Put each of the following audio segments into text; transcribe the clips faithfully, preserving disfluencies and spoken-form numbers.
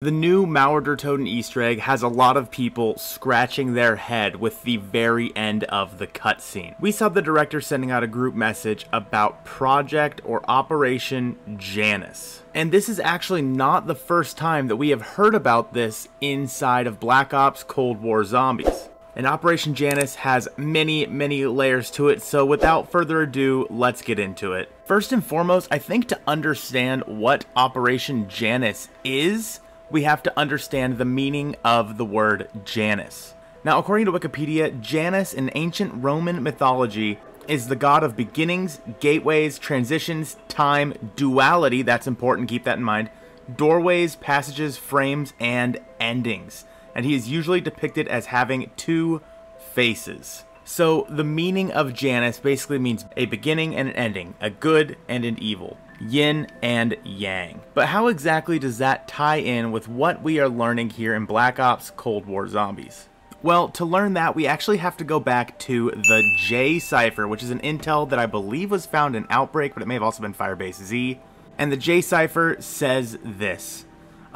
The new Mauer Der Toten Easter egg has a lot of people scratching their head with the very end of the cutscene. We saw the director sending out a group message about Project or Operation Janus. And this is actually not the first time that we have heard about this inside of Black Ops Cold War Zombies. And Operation Janus has many, many layers to it, so without further ado, let's get into it. First and foremost, I think to understand what Operation Janus is, we have to understand the meaning of the word Janus. Now, according to Wikipedia, Janus in ancient Roman mythology is the god of beginnings, gateways, transitions, time, duality, that's important, keep that in mind, doorways, passages, frames, and endings. And he is usually depicted as having two faces. So the meaning of Janus basically means a beginning and an ending, a good and an evil. Yin and yang. But how exactly does that tie in with what we are learning here in Black Ops Cold War Zombies? Well, to learn that, we actually have to go back to the J cipher, which is an intel that I believe was found in Outbreak, but it may have also been Firebase Z. And the J cipher says this: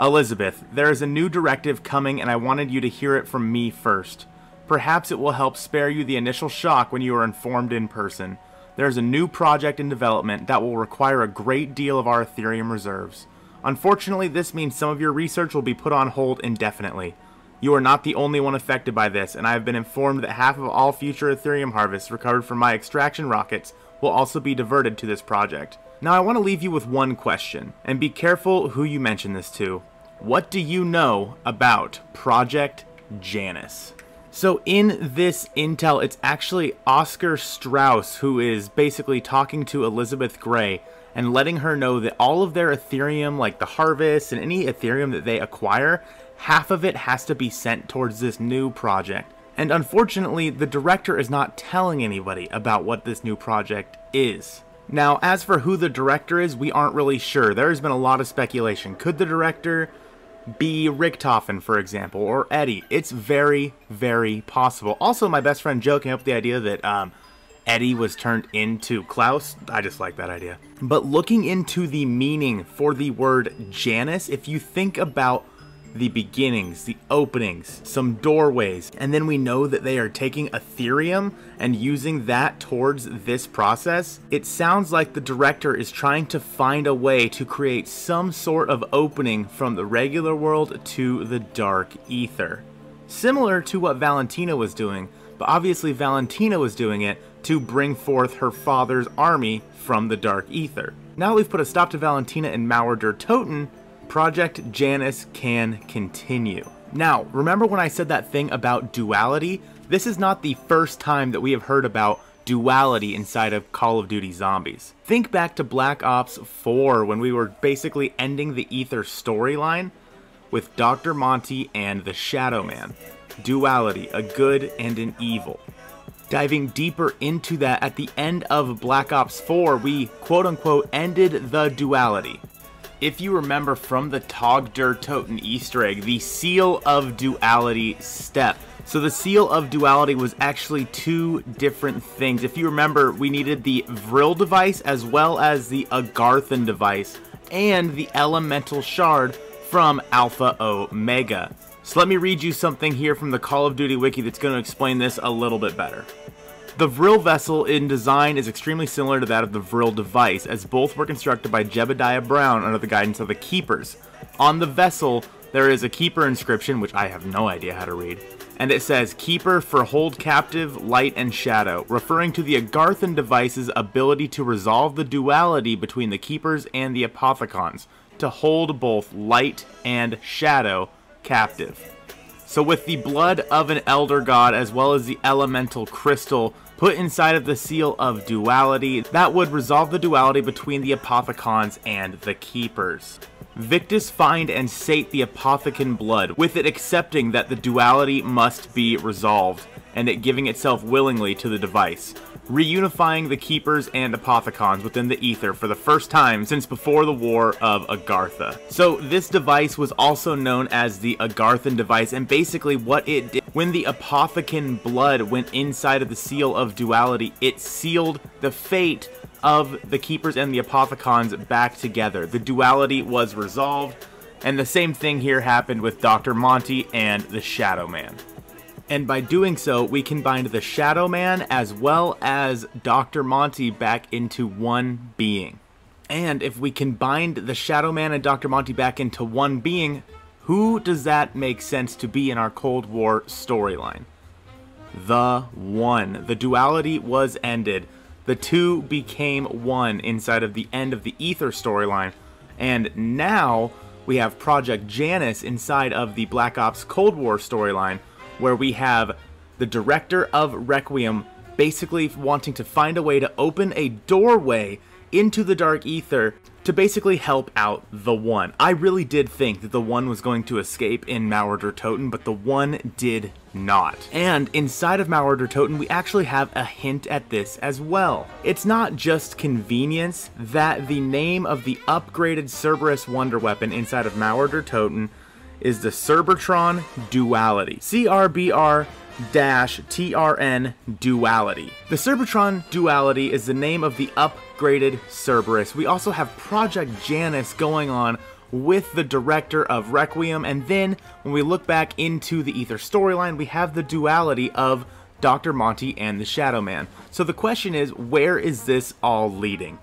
Elizabeth, there is a new directive coming and I wanted you to hear it from me first. Perhaps it will help spare you the initial shock when you are informed in person. There's a new project in development that will require a great deal of our Ethereum reserves. Unfortunately, this means some of your research will be put on hold indefinitely. You are not the only one affected by this, and I have been informed that half of all future Ethereum harvests recovered from my extraction rockets will also be diverted to this project. Now, I want to leave you with one question, and be careful who you mention this to. What do you know about Project Janus? So in this intel, it's actually Oscar Strauss who is basically talking to Elizabeth Gray and letting her know that all of their Ethereum, like the harvest and any Ethereum that they acquire, half of it has to be sent towards this new project. And unfortunately, the director is not telling anybody about what this new project is. Now, as for who the director is, we aren't really sure. There has been a lot of speculation. Could the director be Richtofen, for example, or Eddie? It's very, very possible. Also, my best friend Joe came up with the idea that um, Eddie was turned into Klaus. I just like that idea. But looking into the meaning for the word Janus, if you think about the beginnings, the openings, some doorways, and then we know that they are taking Ethereum and using that towards this process, it sounds like the director is trying to find a way to create some sort of opening from the regular world to the dark ether. Similar to what Valentina was doing, but obviously Valentina was doing it to bring forth her father's army from the dark ether. Now we've put a stop to Valentina and Mauer Der Toten, Project Janus can continue. Now, remember when I said that thing about duality? This is not the first time that we have heard about duality inside of Call of Duty Zombies. Think back to Black Ops four when we were basically ending the Aether storyline with Doctor Monty and the Shadow Man. Duality, a good and an evil. Diving deeper into that, at the end of Black Ops four, we quote-unquote ended the duality. If you remember from the Tag der Toten Easter egg, the Seal of Duality step. So the Seal of Duality was actually two different things. If you remember, we needed the Vril Device as well as the Agarthan Device and the Elemental Shard from Alpha Omega. So let me read you something here from the Call of Duty Wiki that's going to explain this a little bit better. The Vril Vessel in design is extremely similar to that of the Vril Device, as both were constructed by Jebediah Brown under the guidance of the Keepers. On the vessel, there is a Keeper inscription, which I have no idea how to read, and it says, Keeper for Hold Captive, Light and Shadow, referring to the Agarthan Device's ability to resolve the duality between the Keepers and the Apothicons, to hold both Light and Shadow captive. So with the blood of an Elder God as well as the Elemental Crystal put inside of the Seal of Duality, that would resolve the duality between the Apothicons and the Keepers. Victus find and sate the Apothicon blood, with it accepting that the duality must be resolved, and it giving itself willingly to the device, reunifying the Keepers and Apothicons within the ether for the first time since before the War of Agartha. So this device was also known as the Agarthan Device, and basically what it did, when the Apothicon blood went inside of the Seal of Duality, it sealed the fate of the Keepers and the Apothicons back together. The duality was resolved, And the same thing here happened with Doctor Monty and the Shadow Man. And by doing so, we combined the Shadow Man as well as Doctor Monty back into one being. And if we combined the Shadow Man and Doctor Monty back into one being, who does that make sense to be in our Cold War storyline? The One. The duality was ended. The two became one inside of the end of the Aether storyline. And now we have Project Janus inside of the Black Ops Cold War storyline, where we have the director of Requiem basically wanting to find a way to open a doorway into the Dark Aether to basically help out the One. I really did think that the One was going to escape in Mauer Der Toten, but the One did not. And inside of Mauer Der Toten, we actually have a hint at this as well. It's not just convenience that the name of the upgraded Cerberus wonder weapon inside of Mauer Der Toten is the Cerbertron Duality. C R B R T R N Duality. The Cerbertron Duality is the name of the upgraded Cerberus. We also have Project Janus going on with the director of Requiem, and then when we look back into the Aether storyline, we have the duality of Doctor Monty and the Shadow Man. So the question is, where is this all leading?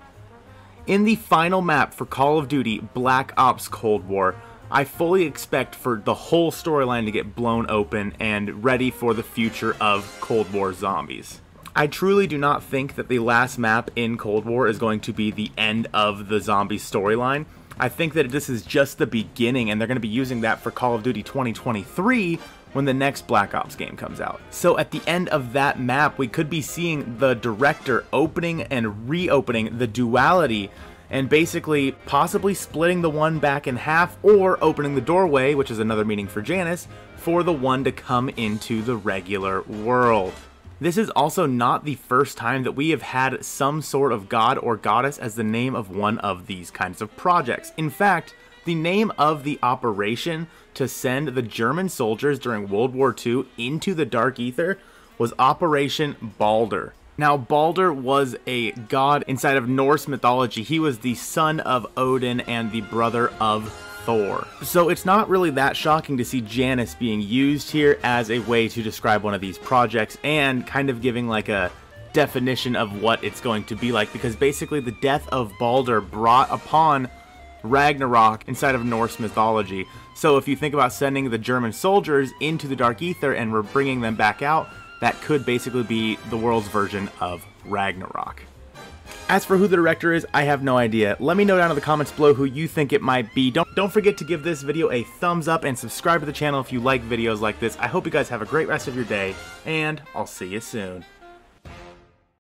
In the final map for Call of Duty Black Ops Cold War, I fully expect for the whole storyline to get blown open and ready for the future of Cold War Zombies. I truly do not think that the last map in Cold War is going to be the end of the zombie storyline. I think that this is just the beginning, and they're going to be using that for Call of Duty twenty twenty-three when the next Black Ops game comes out. So at the end of that map, we could be seeing the director opening and reopening the duality and basically possibly splitting the One back in half, or opening the doorway, which is another meaning for Janus, for the One to come into the regular world. This is also not the first time that we have had some sort of god or goddess as the name of one of these kinds of projects. In fact, the name of the operation to send the German soldiers during World War Two into the Dark Aether was Operation Baldur. Now, Baldur was a god inside of Norse mythology. He was the son of Odin and the brother of Thor. So it's not really that shocking to see Janus being used here as a way to describe one of these projects, and kind of giving like a definition of what it's going to be like, because basically the death of Baldur brought upon Ragnarok inside of Norse mythology. So if you think about sending the German soldiers into the Dark Aether and we're bringing them back out, that could basically be the world's version of Ragnarok. As for who the director is, I have no idea. Let me know down in the comments below who you think it might be. Don't, don't forget to give this video a thumbs up and subscribe to the channel if you like videos like this. I hope you guys have a great rest of your day, and I'll see you soon.